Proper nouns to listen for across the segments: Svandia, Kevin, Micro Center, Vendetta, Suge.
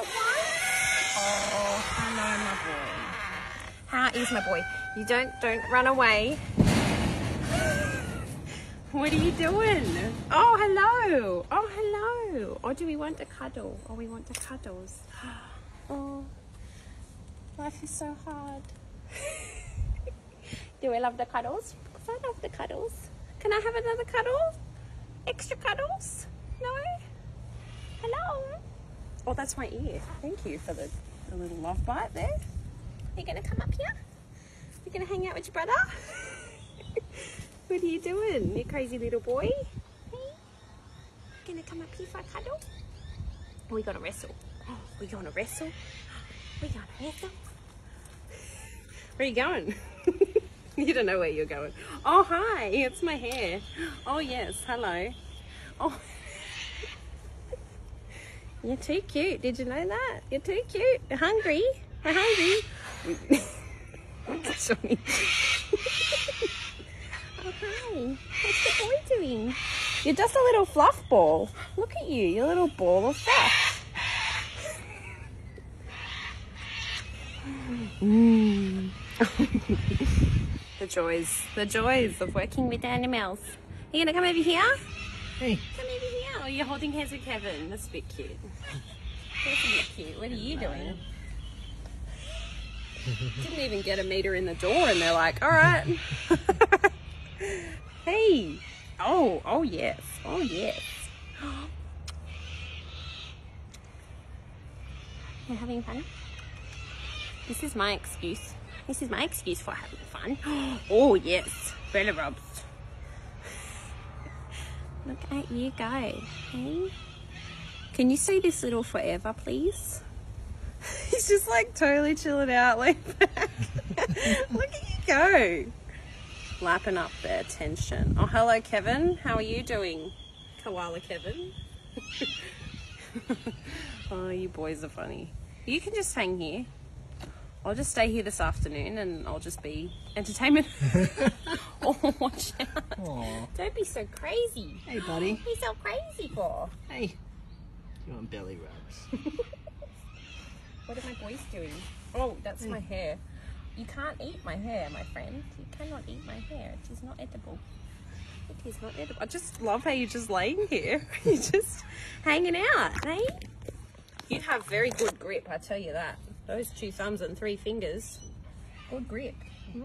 Oh, hello, my boy. How is my boy? You don't run away. What are you doing? Oh, hello. Oh, hello. Or do we want a cuddle? Oh, we want the cuddles. Oh, life is so hard. Do I love the cuddles? Because I love the cuddles. Can I have another cuddle? Extra cuddles? No? Hello? Oh, that's my ear. Thank you for the little love bite there. Are you going to come up here? You're going to hang out with your brother? What are you doing, you crazy little boy? Hey? You going to come up here for a cuddle? Or we going to wrestle? We going to wrestle? We going to wrestle? Where are you going? You don't know where you're going. Oh, hi, it's my hair. Oh, yes, hello. Oh, you're too cute. Did you know that? You're too cute. You're hungry. We're hungry. Sorry. Oh, hi. What's the boy doing? You're just a little fluff ball. Look at you, your little ball of fluff. Mm. The joys of working with animals. Are you gonna come over here? Hey. Come over here. Oh, you're holding hands with Kevin. That's a bit cute. That's a bit cute. What are you doing? Didn't even get a meter in the door and they're like, all right. Hey. Oh, oh yes. Oh yes. We're having fun. This is my excuse. This is my excuse for having fun. Oh yes, belly rubs. Look at you go, hey? Can you see this little forever, please? He's just like totally chilling out, laid back. Look at you go. Lapping up their attention. Oh, hello, Kevin. How are you doing, Koala Kevin? Oh, you boys are funny. You can just hang here. I'll just stay here this afternoon and I'll just be entertainment. Oh, watch out. Aww. Don't be so crazy. Hey, buddy. What are you so crazy for? Hey. You want belly rubs. What are my boys doing? Oh, that's my hair. You can't eat my hair, my friend. You cannot eat my hair. It is not edible. It is not edible. I just love how you're just laying here. You're just hanging out, hey? You have very good grip, I tell you that. Those two thumbs and three fingers. Good grip. Mm-hmm.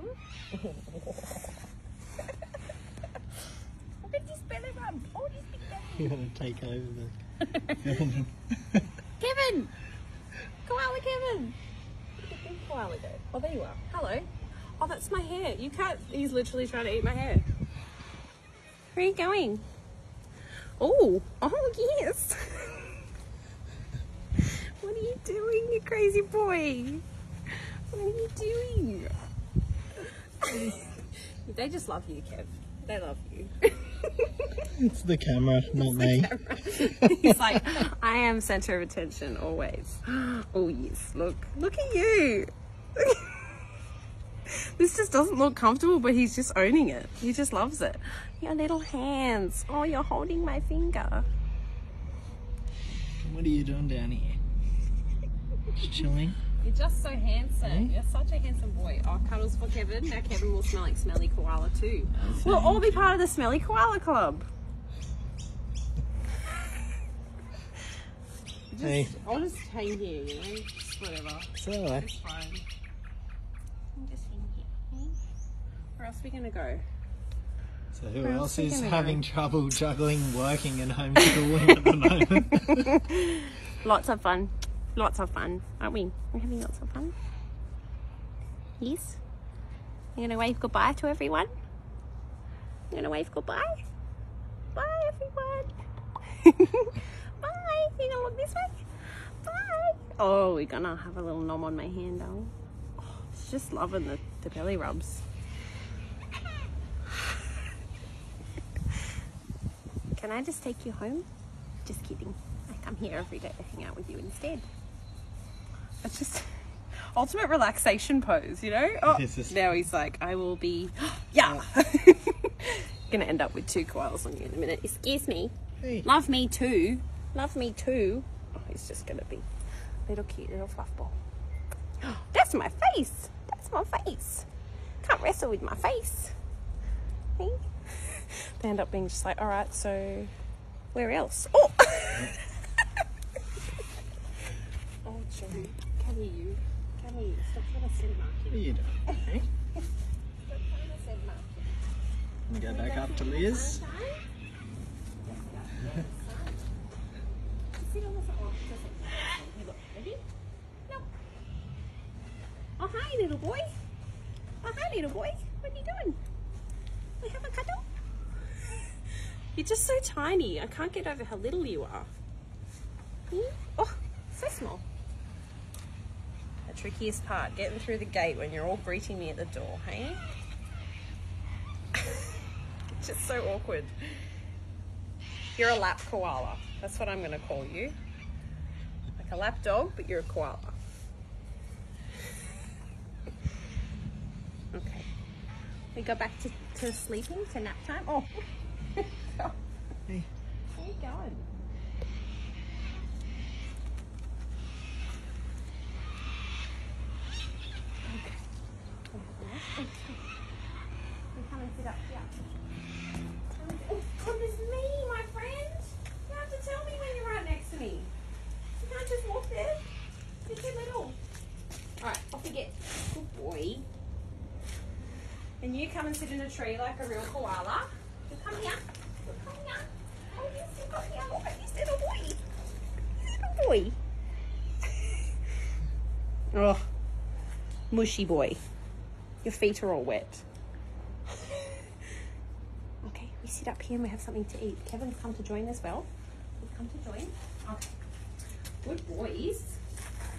Look at this belly rub. Oh, this big belly. You want to take over the film. Kevin! Koala Kevin! Koala go. Oh, there you are. Hello. Oh, that's my hair. You can't. He's literally trying to eat my hair. Where are you going? Oh, oh, yes. What are you doing, you crazy boy? What are you doing? They just love you, Kev. They love you. It's the camera, not me. He's like, I am center of attention always. Oh yes, look. Look at you. This just doesn't look comfortable, but he's just owning it. He just loves it. Your little hands. Oh, you're holding my finger. What are you doing down here? Chilling. You're just so handsome. Eh? You're such a handsome boy. Oh, cuddles for Kevin. Now Kevin will smell like smelly koala too. We'll all be part of the smelly koala club. Just, hey. I'll just hang here, you know? Just whatever. It's alright. It's fine. I'm just hanging here. Okay? Where else are we going to go? So who else is having trouble juggling working and homeschooling at the moment? Lots of fun. Lots of fun, aren't we? We're having lots of fun. Yes? You're gonna wave goodbye to everyone? You're gonna wave goodbye? Bye, everyone! Bye! You're gonna look this way? Bye! Oh, we're gonna have a little nom on my hand, though. Oh, it's just loving the belly rubs. Can I just take you home? Just kidding. I'm here every day to hang out with you instead. It's just ultimate relaxation pose, you know? Oh, now he's like, I will be, yeah. Gonna end up with two koalas on you in a minute. Excuse me. Hey. Love me too. Love me too. Oh, he's just gonna be little cute little fluff ball. That's my face. That's my face. Can't wrestle with my face. Hey. They end up being just like, all right, so where else? Oh. Oh, Johnny. Can you stop trying to send Mark here? You don't. Hey? Stop trying to send Mark here. Go back up to Liz. Sit on the side. Ready? No. Oh, hi, little boy. Oh, hi, little boy. What are you doing? We have a cuddle? You're just so tiny. I can't get over how little you are. Oh, so small. The trickiest part, getting through the gate when you're all greeting me at the door, hey? It's just so awkward. You're a lap koala. That's what I'm going to call you. Like a lap dog, but you're a koala. Okay. We go back to sleeping, to nap time. Oh. Hey. Where are you going? Okay. We come and sit up here. Oh, God, it's me, my friend. You have to tell me when you're right next to me. You can't just walk there. You're too little. Alright, off we get. Good boy. And you come and sit in a tree like a real koala. You come here. You come here. Oh, you sit up here. Look at this little boy. Little boy. Oh, mushy boy. Your feet are all wet. Okay, we sit up here and we have something to eat. Kevin's come to join as well. We've come to join. Okay. Good boys.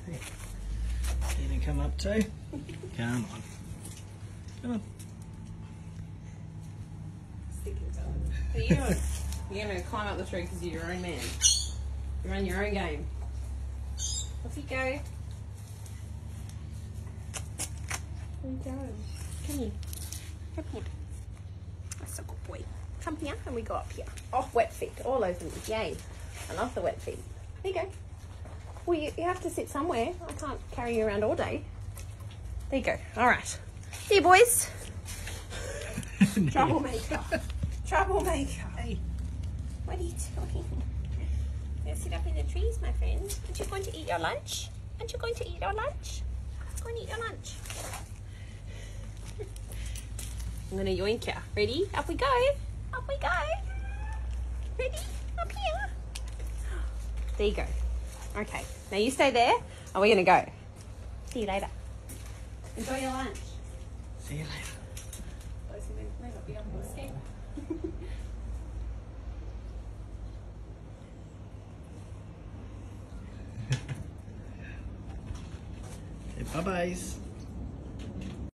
Hey. You gonna come up too? Come on. Come on. Sick of telling me. You're gonna climb up the tree because you're your own man. You run your own game. Off you go. Where are you going? Come here. Come here. That's a good boy. Come here, and we go up here. Oh, wet feet, all over me. Yay. I love the wet feet. There you go. Well, you have to sit somewhere. I can't carry you around all day. There you go. All right. See you, boys. Troublemaker. Troublemaker. Hey. What are you doing? You're sit up in the trees, my friend. Aren't you going to eat your lunch? Aren't you going to eat your lunch? Go and eat your lunch. I'm going to yoink you. Ready? Up we go. Up we go. Ready? Up here. There you go. Okay. Now you stay there and we're going to go. See you later. Enjoy your lunch. See you later. Those who may not be able to escape. Say bye-byes.